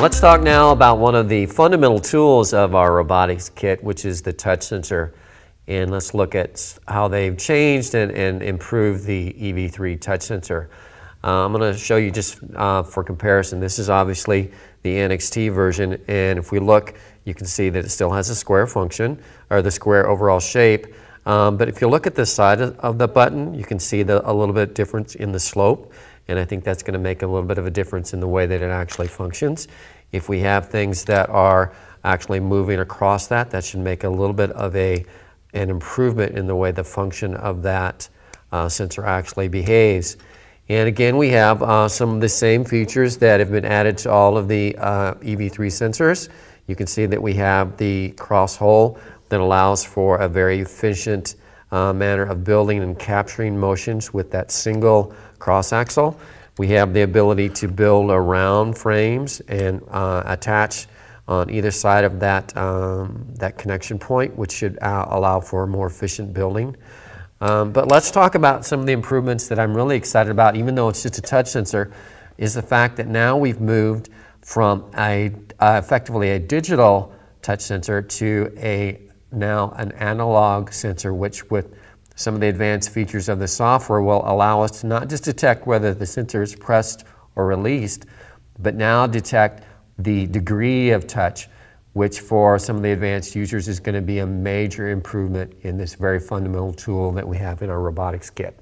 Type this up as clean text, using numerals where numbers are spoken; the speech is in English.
Let's talk now about one of the fundamental tools of our robotics kit, which is the touch sensor. And let's look at how they've changed and improved the EV3 touch sensor. I'm going to show you just for comparison. This is obviously the NXT version, and if we look, you can see that it still has a square function, or the square overall shape. But if you look at this side of the button, you can see a little bit difference in the slope, and I think that's going to make a little bit of a difference in the way that it actually functions. If we have things that are actually moving across that, that should make a little bit of an improvement in the way the function of that sensor actually behaves. And again, we have some of the same features that have been added to all of the EV3 sensors. You can see that we have the cross hole that allows for a very efficient manner of building and capturing motions with that single cross axle. We have the ability to build around frames and attach on either side of that, that connection point, which should allow for more efficient building. But let's talk about some of the improvements that I'm really excited about, even though it's just a touch sensor, is the fact that now we've moved from effectively a digital touch sensor to now an analog sensor, which with some of the advanced features of the software will allow us to not just detect whether the sensor is pressed or released, but now detect the degree of touch, which for some of the advanced users is going to be a major improvement in this very fundamental tool that we have in our robotics kit.